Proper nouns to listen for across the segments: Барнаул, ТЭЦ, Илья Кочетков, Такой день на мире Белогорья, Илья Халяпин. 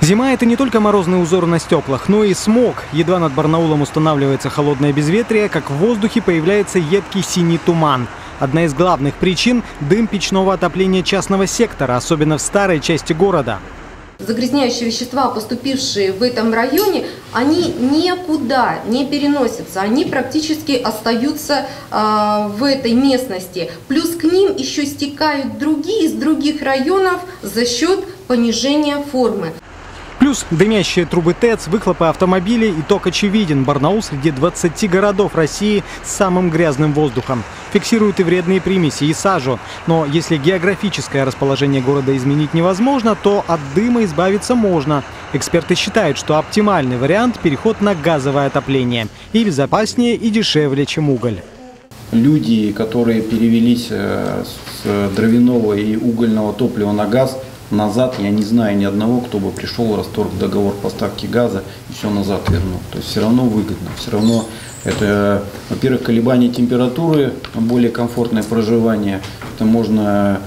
Зима – это не только морозный узор на стеклах, но и смог. Едва над Барнаулом устанавливается холодное безветрие, как в воздухе появляется едкий синий туман. Одна из главных причин – дым печного отопления частного сектора, особенно в старой части города. Загрязняющие вещества, поступившие в этом районе, они никуда не переносятся, они практически остаются в этой местности. Плюс к ним еще стекают другие из других районов за счет понижения формы. Плюс дымящие трубы ТЭЦ, выхлопы автомобилей, итог очевиден. Барнаул среди 20 городов России с самым грязным воздухом. Фиксируют и вредные примеси, и сажу. Но если географическое расположение города изменить невозможно, то от дыма избавиться можно. Эксперты считают, что оптимальный вариант – переход на газовое отопление. И безопаснее, и дешевле, чем уголь. Люди, которые перевелись с дровяного и угольного топлива на газ, назад я не знаю ни одного, кто бы пришел, расторг договор поставки газа и все назад вернул. То есть все равно выгодно. Все равно это, во-первых, колебания температуры, более комфортное проживание. Это можно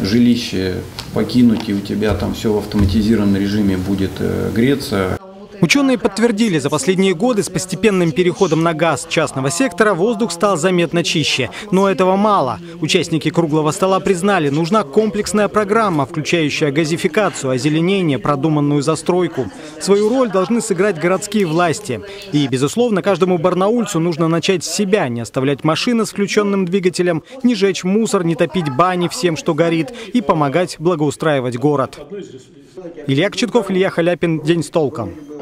жилище покинуть, и у тебя там все в автоматизированном режиме будет греться. Ученые подтвердили, за последние годы с постепенным переходом на газ частного сектора воздух стал заметно чище. Но этого мало. Участники круглого стола признали, нужна комплексная программа, включающая газификацию, озеленение, продуманную застройку. Свою роль должны сыграть городские власти. И, безусловно, каждому барнаульцу нужно начать с себя, не оставлять машины с включенным двигателем, не жечь мусор, не топить бани всем, что горит, и помогать благоустраивать город. Илья Кочетков, Илья Халяпин. День с толком.